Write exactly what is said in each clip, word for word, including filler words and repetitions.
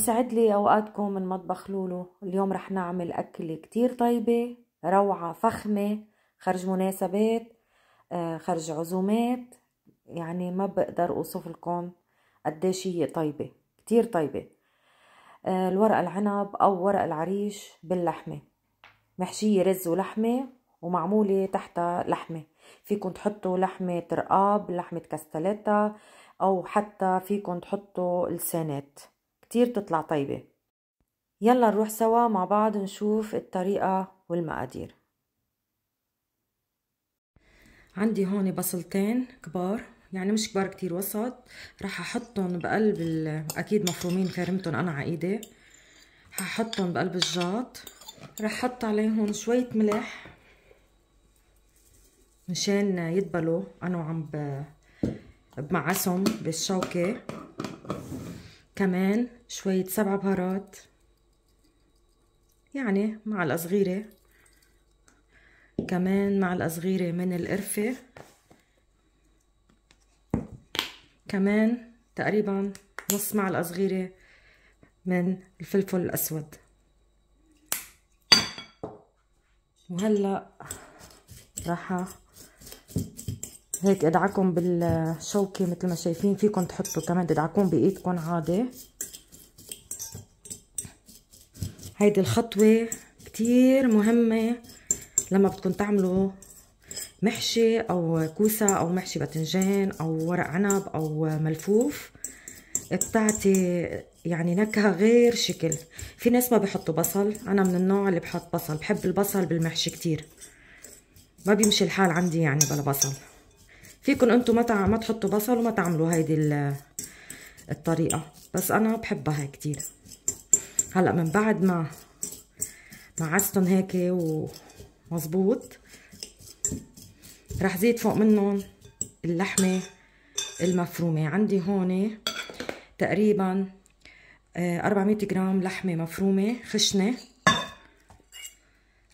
يسعد لي اوقاتكم من مطبخ لولو. اليوم رح نعمل اكله كتير طيبه، روعه، فخمه، خرج مناسبات، خرج عزومات، يعني ما بقدر اوصف لكم قديش هي طيبه، كتير طيبه. الورق العنب او ورق العريش باللحمه، محشيه رز ولحمه، ومعموله تحتها لحمه. فيكن تحطوا لحمه رقاب، لحمه كاستليتا، او حتى فيكن تحطوا لسانات، كتير تطلع طيبة. يلا نروح سوا مع بعض نشوف الطريقة والمقادير. عندي هون بصلتين كبار، يعني مش كبار كتير، وسط، رح احطهم بقلب ال... اكيد مفرومين، خرمتهم انا على ايدي. هحطهم بقلب الجاط، رح احط عليهم شوية ملح مشان يدبلوا انا وعم ب... بمعسهم بالشوكة. كمان شوية سبع بهارات، يعني معلقة صغيرة، كمان معلقة صغيرة من القرفة، كمان تقريبا نص معلقة صغيرة من الفلفل الأسود. وهلأ راح هيك ادعكم بالشوكه مثل ما شايفين، فيكم تحطوا كمان تدعكم بايدكم عادي. هيدي الخطوه كتير مهمه لما بدكم تعملوا محشي او كوسه او محشي باذنجان او ورق عنب او ملفوف، بتعطي يعني نكهه غير شكل. في ناس ما بحطوا بصل، انا من النوع اللي بحط بصل، بحب البصل بالمحشي كتير، ما بيمشي الحال عندي يعني بلا بصل. فيكن انتم ما ما تحطوا بصل وما تعملوا هيدي الطريقه، بس انا بحبها كتير. هلا من بعد ما معستن هيك ومظبوط، رح زيد فوق منهم اللحمه المفرومه. عندي هون تقريبا أربعمية جرام لحمه مفرومه خشنه،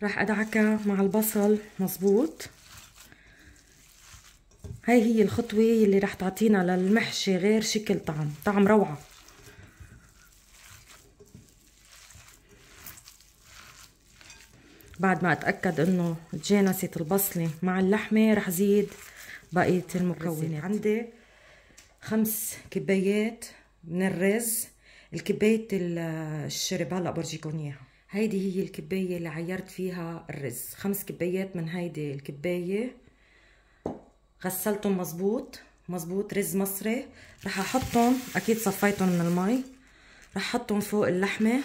رح ادعكها مع البصل مظبوط. هاي هي الخطوة اللي رح تعطينا للمحشي غير شكل، طعم طعم روعة. بعد ما اتأكد انه تجانست البصلة مع اللحمة، رح زيد بقية المكونات. عندي خمس كبايات من الرز، الكباية الشرب هلا برجيكم اياها. هيدي هي الكباية اللي عيرت فيها الرز، خمس كبايات من هيدي الكباية. غسلتهم مظبوط مظبوط، رز مصري. رح احطهم، اكيد صفيتهم من المي، رح احطهم فوق اللحمه،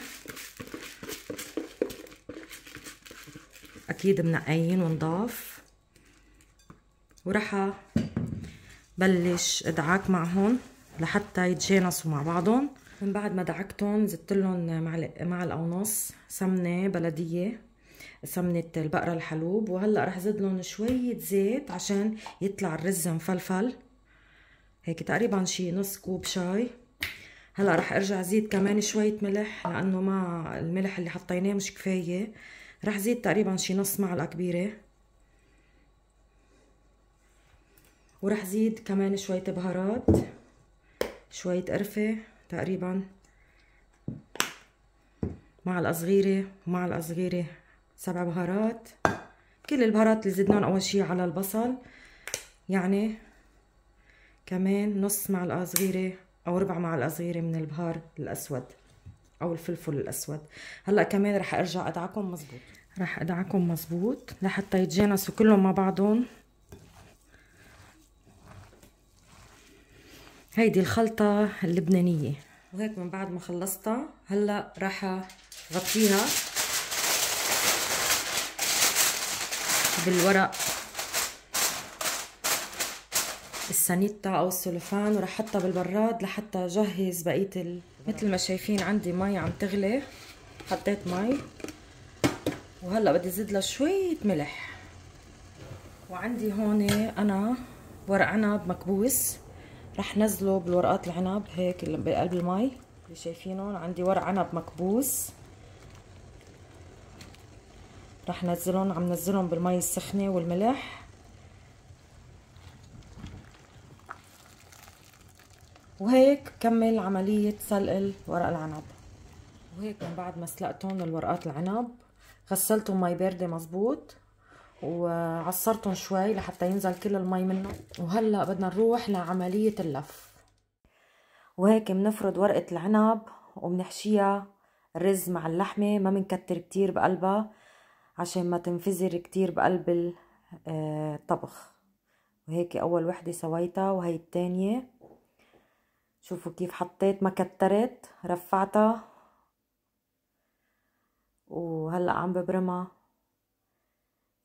اكيد منقيين ونضاف. ورح بلش ادعك معهم لحتى يتجانسوا مع بعضهم. من بعد ما دعكتهم زدت لهم معلقه معلقه ونص سمنه بلديه، سمنة البقرة الحلوب. وهلا رح زيد لهم شوية زيت عشان يطلع الرز مفلفل، هيك تقريبا شي نص كوب شاي. هلا رح ارجع زيد كمان شوية ملح، لأنه ما الملح اللي حطيناه مش كفاية، رح زيد تقريبا شي نص معلقة كبيرة. ورح زيد كمان شوية بهارات، شوية قرفة، تقريبا معلقة صغيرة ومعلقة صغيرة سبع بهارات. كل البهارات اللي زدناهم اول شي على البصل، يعني كمان نص معلقه صغيره او ربع معلقه صغيره من البهار الاسود او الفلفل الاسود. هلا كمان رح ارجع ادعكم مزبوط، رح ادعكم مزبوط لحتى يتجانسوا كلهم مع بعضهم. هيدي الخلطه اللبنانيه. وهيك من بعد ما خلصتها هلا رح غطيها بالورق السانيتا او السوليفان، ورح احطها بالبراد لحتى اجهز بقيه ال... مثل ما شايفين عندي مي عم تغلي، حطيت مي، وهلا بدي زيد لها شويه ملح. وعندي هون انا ورق عنب مكبوس، رح نزله بالورقات العنب هيك بقلب المي اللي شايفينهم. عندي ورق عنب مكبوس، رح نزلهم، عم نزلهم بالمي السخنة والملح. وهيك كمل عملية سلق ورق العنب. وهيك من بعد ما سلقتهم الورقات العنب غسلتهم مي بارده مظبوط وعصرتهم شوي لحتى ينزل كل المي منهم. وهلا بدنا نروح لعمليه اللف. وهيك بنفرد ورقه العنب وبنحشيها رز مع اللحمه، ما بنكتر كتير بقلبها عشان ما تنفزر كتير بقلب الطبخ. وهيك اول وحده سويتها وهي الثانيه. شوفوا كيف حطيت، ما كترت، رفعتها وهلا عم ببرمها.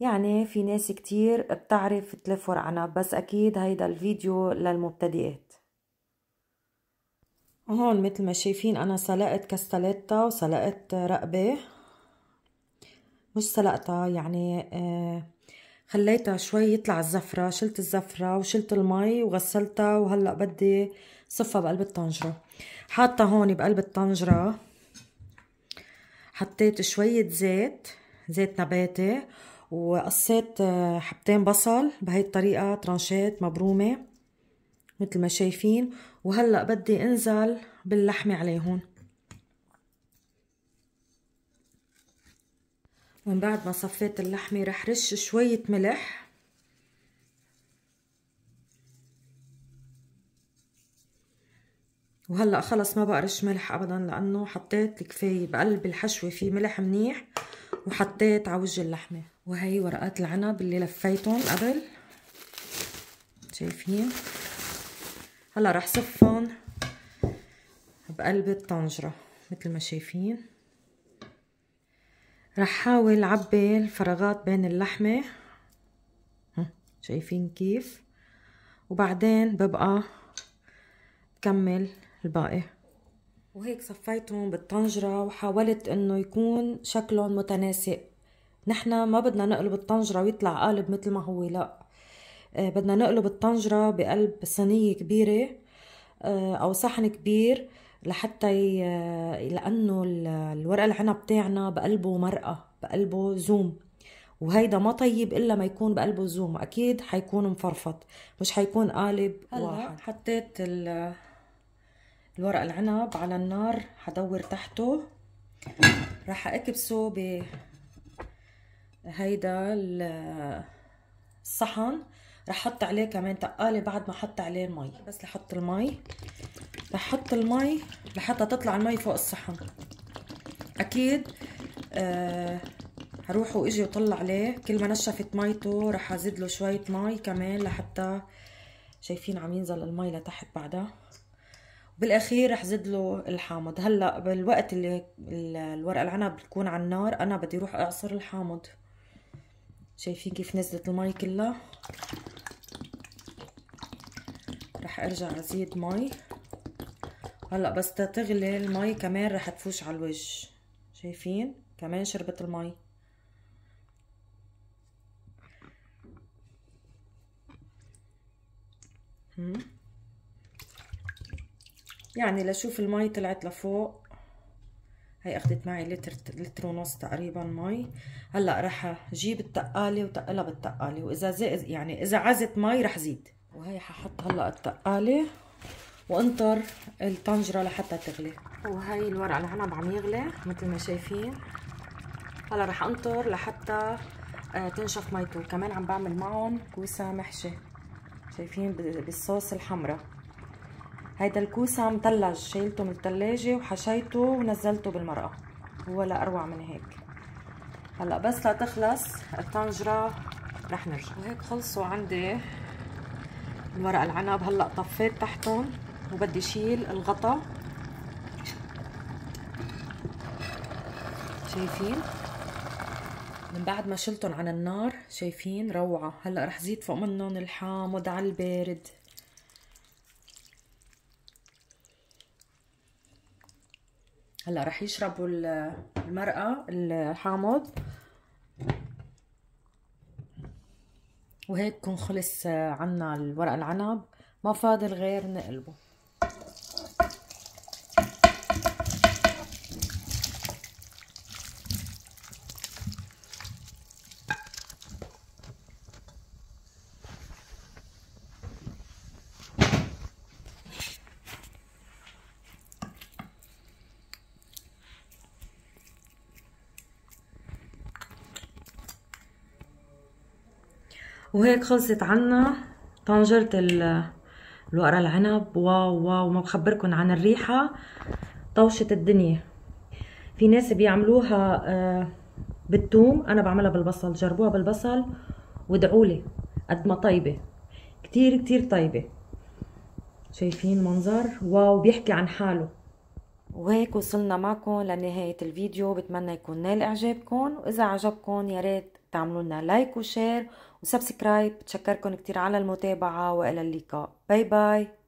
يعني في ناس كتير بتعرف تلف ورق عنب، بس اكيد هيدا الفيديو للمبتدئات. وهون مثل ما شايفين انا سلقت كاستاليتا وسلقت رقبه، مش سلقتها يعني آه خليتها شوي يطلع الزفره، شلت الزفره وشلت المي وغسلتها وهلا بدي صفها بقلب الطنجره. حاطه هون بقلب الطنجره حطيت شويه زيت، زيت نباتي، وقصيت حبتين بصل بهي الطريقه ترانشات مبرومه مثل ما شايفين. وهلا بدي انزل باللحمه عليهم. ومن بعد ما صفيت اللحمه رح رش شويه ملح وهلا خلص ما بقى رش ملح ابدا لانه حطيت الكفايه بقلب الحشوه، في ملح منيح وحطيت على وجه اللحمه. وهي ورقات العنب اللي لفيتهم قبل شايفين، هلا رح صفهم بقلب الطنجره مثل ما شايفين. رح حاول عبي الفراغات بين اللحمه شايفين كيف، وبعدين ببقى بكمل الباقي. وهيك صفيتهم بالطنجره وحاولت انه يكون شكلهم متناسق. نحن ما بدنا نقلب الطنجره ويطلع قالب مثل ما هو، لا بدنا نقلب الطنجره بقلب صينيه كبيره او صحن كبير لحتى ي... لانه الورق العنب تاعنا بقلبه مرقه، بقلبه زوم، وهيدا ما طيب الا ما يكون بقلبه زوم، اكيد حيكون مفرفط مش حيكون قالب واحد. حطيت ال... الورق العنب على النار، حدور تحته، راح اكبسه بهيدا الصحن. رح حط عليه كمان تقالي بعد ما حط عليه المي، بس لحط المي رح حط المي لحتى تطلع المي فوق الصحن. اكيد أه هروح واجي وطلع عليه، كل ما نشفت ميته رح ازيد له شويه مي كمان لحتى شايفين عم ينزل المي لتحت بعدها. بالاخير رح زيد له الحامض. هلا بالوقت اللي الورق العنب بيكون على النار انا بدي اروح اعصر الحامض. شايفين كيف نزلت المي كلها، رح ارجع ازيد مي. هلا بس تغلي المي كمان رح تفوش على الوجه، شايفين كمان شربت المي. يعني لشوف المي طلعت لفوق. هي اخذت معي لتر لتر ونص تقريبا مي. هلا رح اجيب التقاله وتقلها بالتقاله، واذا زي يعني اذا عزت مي رح زيد. وهي ححط هلا التقاله وانطر الطنجره لحتى تغلي. وهي الورق العنب عم يغلي مثل ما شايفين. هلا رح انطر لحتى تنشف ميته. كمان عم بعمل معهم كوسه محشي شايفين بالصوص الحمراء. هيدا الكوسه مثلج، شيلته من الثلاجه وحشيته ونزلته بالمرقه، ولا اروع من هيك. هلا بس لتخلص الطنجره رح نرجع. وهيك خلصوا عندي الورق العنب. هلا طفيت تحتهم وبدي شيل الغطا شايفين. من بعد ما شلتهم عن النار شايفين روعه. هلا رح زيد فوق منهم الحامض على البارد. هلا رح يشربوا المرقه الحامض. وهيك بكون خلص عنا الورق العنب، ما فاضل غير نقلبه. وهيك خلصت عنا طنجرة الورق العنب. واو واو، ما بخبركن عن الريحة طوشة الدنيا. في ناس بيعملوها بالثوم، انا بعملها بالبصل. جربوها بالبصل وادعولي قد ما طيبة، كتير كتير طيبة. شايفين منظر واو، بيحكي عن حاله. وهيك وصلنا معكم لنهاية الفيديو، بتمنى يكون نال اعجابكم، واذا عجبكم يا ريت تعملوا لنا لايك وشير وسبسكرايب. بتشكركم كتير على المتابعة، والى اللقاء، باي باي.